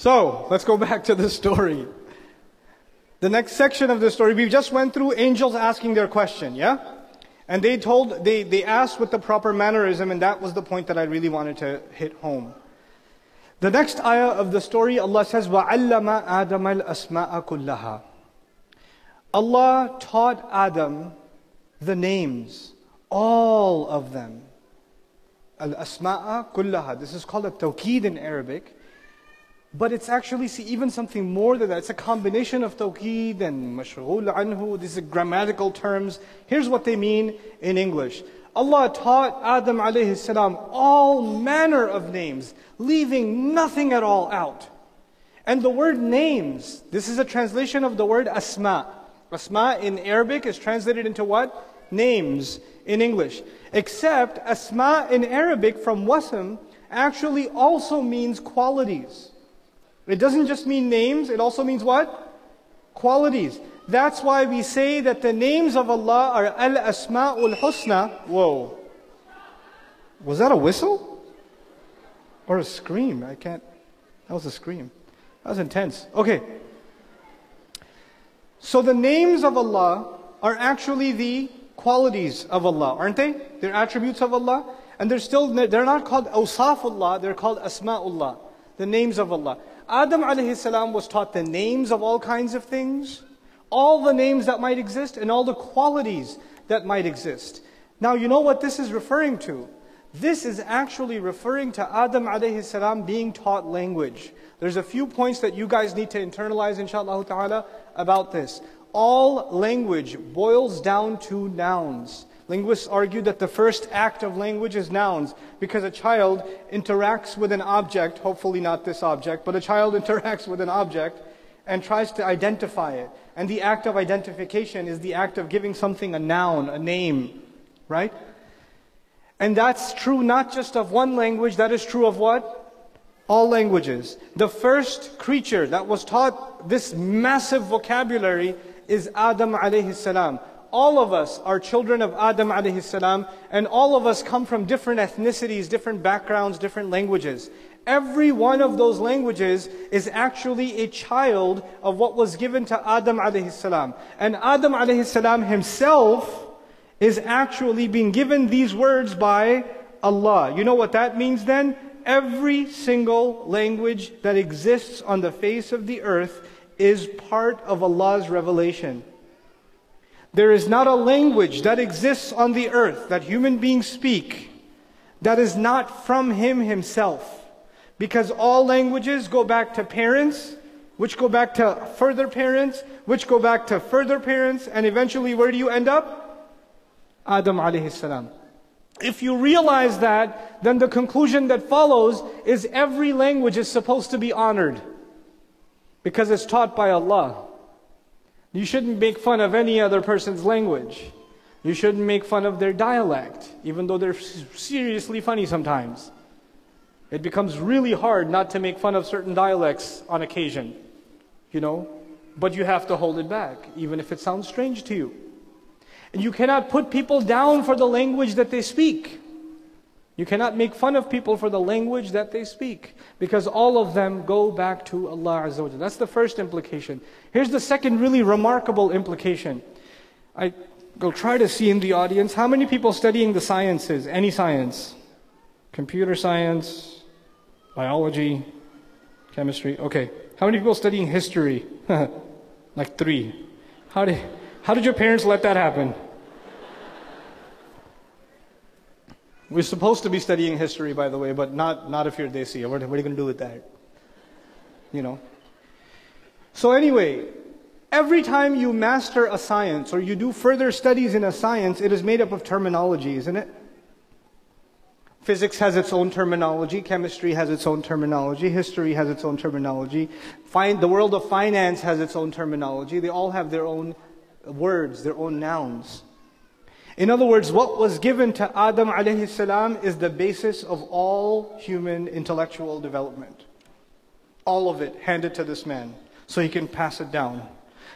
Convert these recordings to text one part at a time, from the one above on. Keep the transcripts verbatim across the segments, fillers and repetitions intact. So let's go back to the story. The next section of the story, we just went through angels asking their question, yeah? And they told, they, they asked with the proper mannerism, and that was the point that I really wanted to hit home. The next ayah of the story, Allah says, وَعَلَّمَ آدَمَ الْأَسْمَاءَ كُلَّهَا. Allah taught Adam the names, all of them. Al-Asma'a kullaha. This is called a tawqeed in Arabic. But it's actually, see, even something more than that. It's a combination of tawqeed and mashghul anhu. These are grammatical terms. Here's what they mean in English. Allah taught Adam alayhi salam all manner of names, leaving nothing at all out. And the word names, this is a translation of the word asma. Asma in Arabic is translated into what? Names in English. Except asma in Arabic from wasm actually also means qualities. It doesn't just mean names, it also means what? Qualities. That's why we say that the names of Allah are Al-Asma'ul Husna. Whoa. Was that a whistle? Or a scream? I can't. That was a scream. That was intense. Okay. So the names of Allah are actually the qualities of Allah, aren't they? They're attributes of Allah. And they're still, they're not called Awsafullah, they're called Asma'ullah. The names of Allah. Adam alayhi salam was taught the names of all kinds of things, all the names that might exist, and all the qualities that might exist. Now you know what this is referring to? This is actually referring to Adam alayhi salam being taught language. There's a few points that you guys need to internalize inshaAllah ta'ala about this. All language boils down to nouns. Linguists argue that the first act of language is nouns, because a child interacts with an object, hopefully not this object, but a child interacts with an object and tries to identify it. And the act of identification is the act of giving something a noun, a name, right? And that's true not just of one language, that is true of what? All languages. The first creature that was taught this massive vocabulary is Adam alayhi salam. All of us are children of Adam alayhi salam, and all of us come from different ethnicities, different backgrounds, different languages. Every one of those languages is actually a child of what was given to Adam alayhi salam. And Adam alayhi salam himself is actually being given these words by Allah. You know what that means then? Every single language that exists on the face of the earth is part of Allah's revelation. There is not a language that exists on the earth that human beings speak that is not from Him Himself. Because all languages go back to parents, which go back to further parents, which go back to further parents, and eventually where do you end up? Adam alayhi salam. If you realize that, then the conclusion that follows is every language is supposed to be honored. Because it's taught by Allah. You shouldn't make fun of any other person's language. You shouldn't make fun of their dialect, even though they're seriously funny sometimes. It becomes really hard not to make fun of certain dialects on occasion, you know, but you have to hold it back, even if it sounds strange to you. And you cannot put people down for the language that they speak. You cannot make fun of people for the language that they speak, because all of them go back to Allah Azza wa Jalla. That's the first implication. Here's the second really remarkable implication. I will try to see in the audience, how many people studying the sciences, any science? Computer science, biology, chemistry, okay. How many people studying history? Like three. How did, how did your parents let that happen? We're supposed to be studying history, by the way, but not, not if you're Desi. What, what are you going to do with that? You know. So anyway, every time you master a science or you do further studies in a science, it is made up of terminology, isn't it? Physics has its own terminology. Chemistry has its own terminology. History has its own terminology. Fin- the world of finance has its own terminology. They all have their own words, their own nouns. In other words, what was given to Adam alayhi salam is the basis of all human intellectual development. All of it handed to this man, so he can pass it down.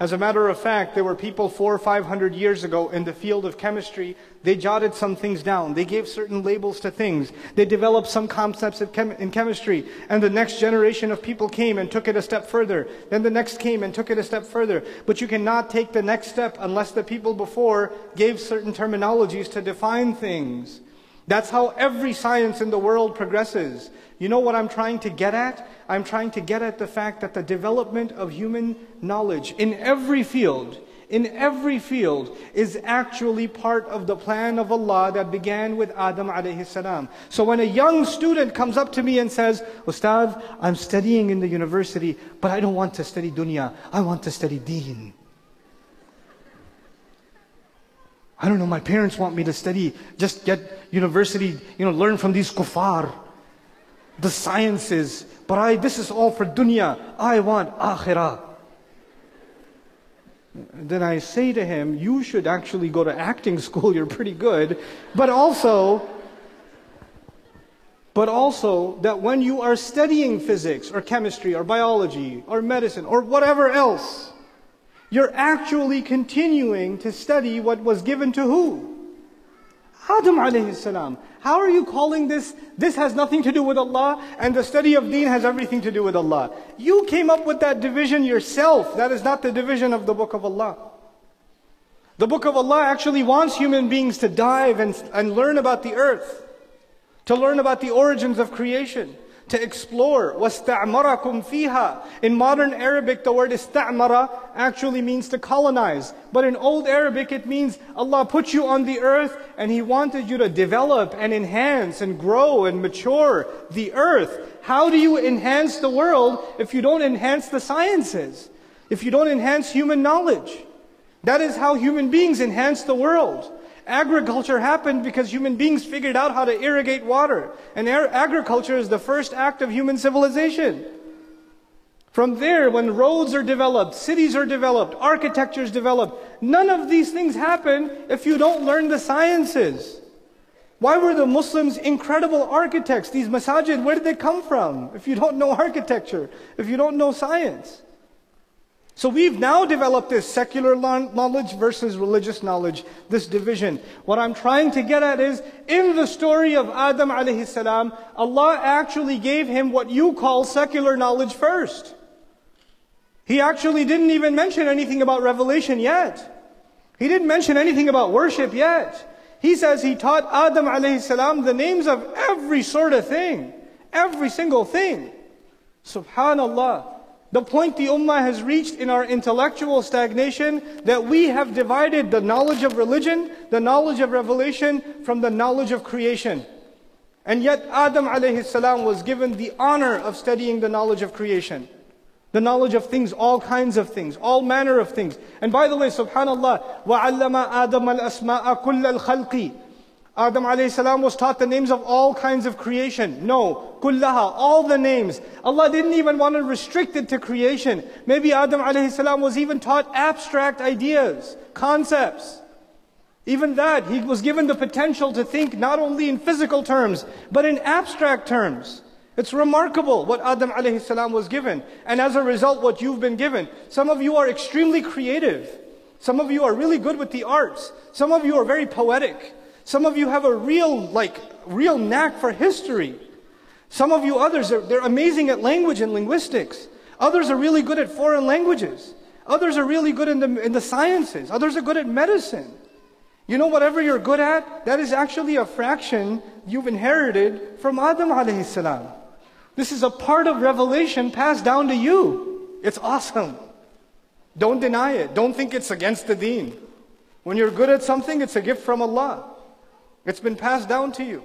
As a matter of fact, there were people four or five hundred years ago in the field of chemistry. They jotted some things down. They gave certain labels to things. They developed some concepts of chem in chemistry. And the next generation of people came and took it a step further. Then the next came and took it a step further. But you cannot take the next step unless the people before gave certain terminologies to define things. That's how every science in the world progresses. You know what I'm trying to get at? I'm trying to get at the fact that the development of human knowledge in every field, in every field, is actually part of the plan of Allah that began with Adam alayhi salam. So when a young student comes up to me and says, "Ustadh, I'm studying in the university, but I don't want to study dunya, I want to study deen. I don't know, my parents want me to study, just get university, you know, learn from these kuffar, the sciences. But I, this is all for dunya, I want akhirah." Then I say to him, you should actually go to acting school, you're pretty good. But also, but also that when you are studying physics or chemistry or biology or medicine or whatever else, you're actually continuing to study what was given to who? Adam alayhi salam. How are you calling this? This has nothing to do with Allah, and the study of deen has everything to do with Allah. You came up with that division yourself. That is not the division of the book of Allah. The book of Allah actually wants human beings to dive and, and learn about the earth, to learn about the origins of creation, to explore. وَاسْتَعْمَرَكُمْ فِيهَا. In modern Arabic, the word istamara actually means to colonize. But in old Arabic, it means Allah put you on the earth and He wanted you to develop and enhance and grow and mature the earth. How do you enhance the world if you don't enhance the sciences? If you don't enhance human knowledge? That is how human beings enhance the world. Agriculture happened because human beings figured out how to irrigate water. And agriculture is the first act of human civilization. From there, when roads are developed, cities are developed, architecture is developed, none of these things happen if you don't learn the sciences. Why were the Muslims incredible architects? These masajid, where did they come from? If you don't know architecture, if you don't know science. So we've now developed this secular knowledge versus religious knowledge, this division. What I'm trying to get at is, in the story of Adam alayhi salam, Allah actually gave him what you call secular knowledge first. He actually didn't even mention anything about revelation yet. He didn't mention anything about worship yet. He says he taught Adam alayhi salam the names of every sort of thing, every single thing. Subhanallah. The point the Ummah has reached in our intellectual stagnation, that we have divided the knowledge of religion, the knowledge of revelation, from the knowledge of creation. And yet Adam alayhi salam was given the honor of studying the knowledge of creation. The knowledge of things, all kinds of things, all manner of things. And by the way, subhanAllah, وَعَلَّمَ آدَمَ الْأَسْمَاءَ كُلَّ الْخَلْقِ. Adam alayhi salam was taught the names of all kinds of creation. No, kullaha, all the names. Allah didn't even want to restrict it to creation. Maybe Adam alayhi salam was even taught abstract ideas, concepts. Even that, he was given the potential to think not only in physical terms, but in abstract terms. It's remarkable what Adam alayhi salam was given. And as a result, what you've been given. Some of you are extremely creative. Some of you are really good with the arts. Some of you are very poetic. Some of you have a real, like, real knack for history. Some of you others, are, they're amazing at language and linguistics. Others are really good at foreign languages. Others are really good in the, in the sciences. Others are good at medicine. You know, whatever you're good at, that is actually a fraction you've inherited from Adam alayhi salam. This is a part of revelation passed down to you. It's awesome. Don't deny it. Don't think it's against the deen. When you're good at something, it's a gift from Allah. It's been passed down to you.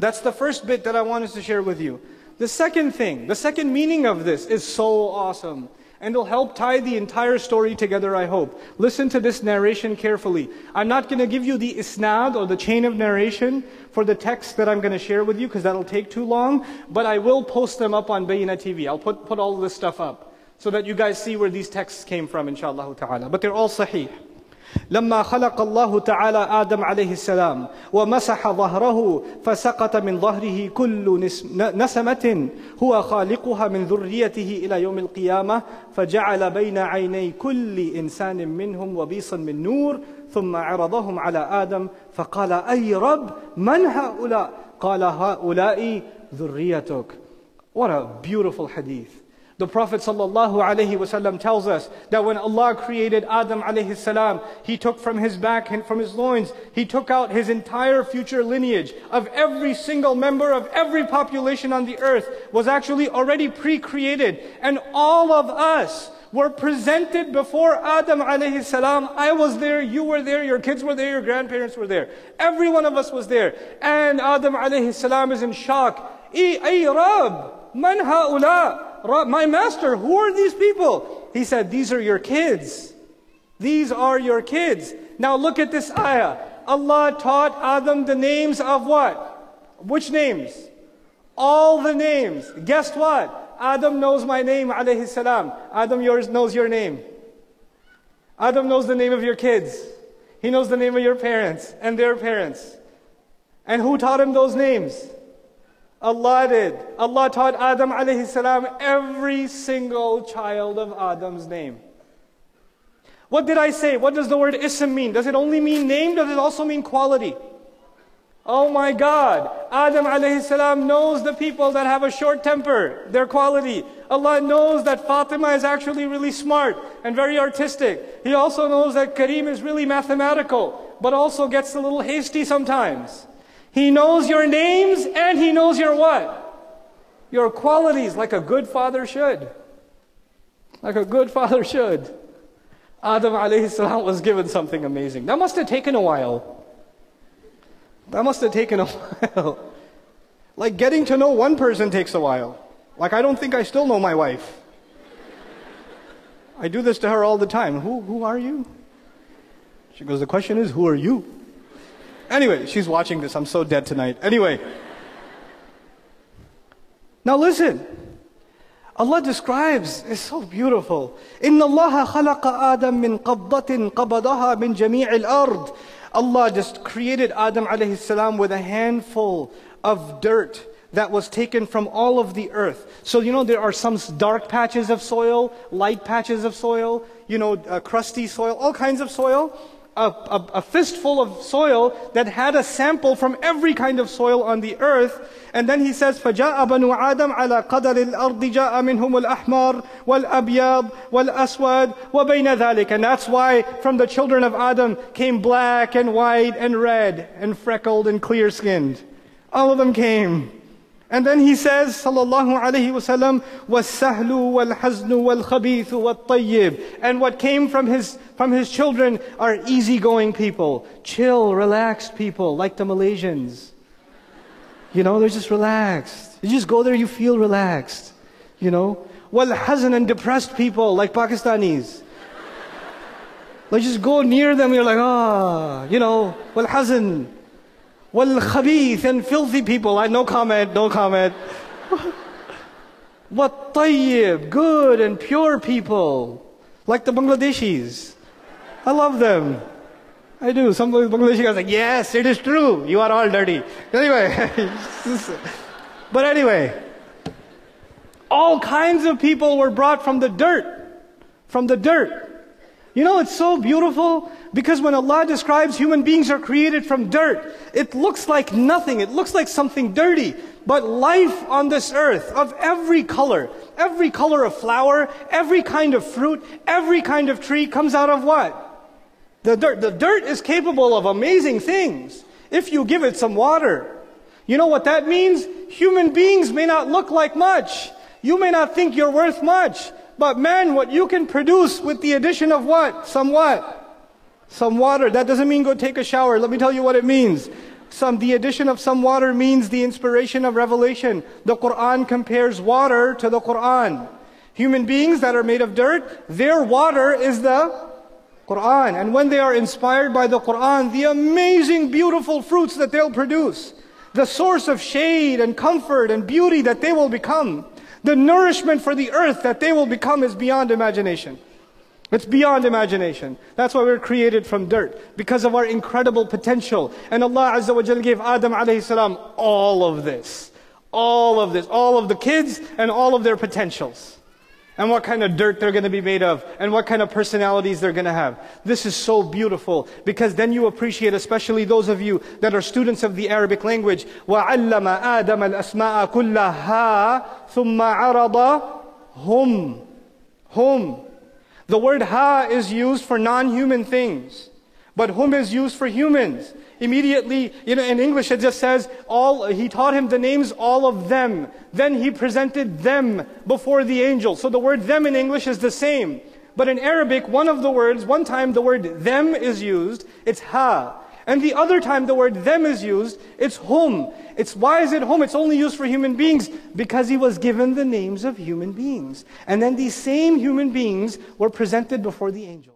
That's the first bit that I wanted to share with you. The second thing, the second meaning of this is so awesome, and it'll help tie the entire story together, I hope. Listen to this narration carefully. I'm not going to give you the isnad or the chain of narration for the text that I'm going to share with you, because that'll take too long, but I will post them up on Bayyinah T V. I'll put, put all this stuff up so that you guys see where these texts came from, inshallah ta'ala. But they're all sahih. لما خلق الله تعالى آدم عليه السلام ومسح ظهره فسقط من ظهره كل نسمة هو خالقها من ذريته إلى يوم القيامة فجعل بين عيني كل إنسان منهم وبيصا من نور ثم عرضهم على آدم فقال أي رب من هؤلاء قال هؤلاء ذريتك. What a beautiful hadith. The Prophet ﷺ tells us that when Allah created Adam alayhi salam, He took from his back and from his loins, He took out his entire future lineage of every single member of every population on the earth was actually already pre-created. And all of us were presented before Adam alayhi salam. I was there, you were there, your kids were there, your grandparents were there. Every one of us was there. And Adam alayhi salam is in shock. Ay Rabb, man ha'ula? My master, who are these people? He said, these are your kids. These are your kids. Now look at this ayah. Allah taught Adam the names of what? Which names? All the names. Guess what? Adam knows my name, alayhi salam. Adam yours knows your name. Adam knows the name of your kids. He knows the name of your parents and their parents. And who taught him those names? Allah did. Allah taught Adam alayhi salam every single child of Adam's name. What did I say? What does the word ism mean? Does it only mean name? Does it also mean quality? Oh my God. Adam alayhi salam knows the people that have a short temper, their quality. Allah knows that Fatima is actually really smart and very artistic. He also knows that Karim is really mathematical, but also gets a little hasty sometimes. He knows your names and He knows your what? Your qualities, like a good father should. Like a good father should. Adam alayhi salam was given something amazing. That must have taken a while. That must have taken a while. Like getting to know one person takes a while. Like I don't think I still know my wife. I do this to her all the time. Who, who are you? She goes, the question is, who are you? Anyway, she's watching this. I'm so dead tonight. Anyway. Now listen. Allah describes, it's so beautiful. إِنَّ اللَّهَ خَلَقَ آدَمْ مِنْ قَبْضَةٍ قَبَضَهَا مِنْ جَمِيعِ الْأَرْضِ. Allah just created Adam alayhi salam with a handful of dirt that was taken from all of the earth. So you know there are some dark patches of soil, light patches of soil, you know, uh, crusty soil, all kinds of soil. A, a, a fistful of soil that had a sample from every kind of soil on the earth. And then he says, فَجَاءَ بَنُوا عَادَمْ عَلَىٰ قَدَرِ الْأَرْضِ جَاءَ مِنْهُمُ الْأَحْمَرُ وَالْأَبْيَضُ وَالْأَسْوَدُ وَبَيْنَ ذَلِكَ. And that's why from the children of Adam came black and white and red and freckled and clear-skinned. All of them came. And then he says, sallallahu alayhi wasallam, وَالسَّهْلُ وَالْحَزْنُ وَالْخَبِيثُ وَالطَّيِّبُ. And what came from his, from his children are easygoing people, chill, relaxed people, like the Malaysians. You know, they're just relaxed. You just go there, you feel relaxed. You know, وَالْحَزْنُ, and depressed people, like Pakistanis. Like just go near them, you're like, ah, you know, وَالْحَزْنُ. وَالْخَبِيثِ, and filthy people. I, no comment, no comment. وَالطَّيِّبِ, good and pure people. Like the Bangladeshis. I love them. I do. Some Bangladeshi guys are like, yes, it is true. You are all dirty. Anyway. But anyway. All kinds of people were brought from the dirt. From the dirt. You know, it's so beautiful because when Allah describes human beings are created from dirt, it looks like nothing. It looks like something dirty. But life on this earth of every color, every color of flower, every kind of fruit, every kind of tree comes out of what? The dirt. The dirt is capable of amazing things if you give it some water. You know what that means? Human beings may not look like much. You may not think you're worth much. But man, what you can produce with the addition of what? Some what? Some water. That doesn't mean go take a shower. Let me tell you what it means. Some, the addition of some water means the inspiration of revelation. The Quran compares water to the Quran. Human beings that are made of dirt, their water is the Quran. And when they are inspired by the Quran, the amazing, beautiful fruits that they'll produce, the source of shade and comfort and beauty that they will become, the nourishment for the earth that they will become is beyond imagination. It's beyond imagination. That's why we're created from dirt, because of our incredible potential. And Allah Azza wa Jal gave Adam alayhi salam all of this. All of this. All of the kids and all of their potentials. And what kind of dirt they're going to be made of. And what kind of personalities they're going to have. This is so beautiful. Because then you appreciate, especially those of you that are students of the Arabic language. وَعَلَّمَ آدَمَ الْأَسْمَاءَ كُلَّهَا ثُمَّ عَرَضَهُمْ هُمْ. The word ha is used for non-human things, but hum is used for humans. Immediately, you know, in English it just says, all, he taught him the names, all of them. Then he presented them before the angels. So the word them in English is the same. But in Arabic, one of the words, one time the word them is used, it's ha. And the other time the word them is used, it's hum. It's, why is it hum? It's only used for human beings. Because he was given the names of human beings. And then these same human beings were presented before the angels.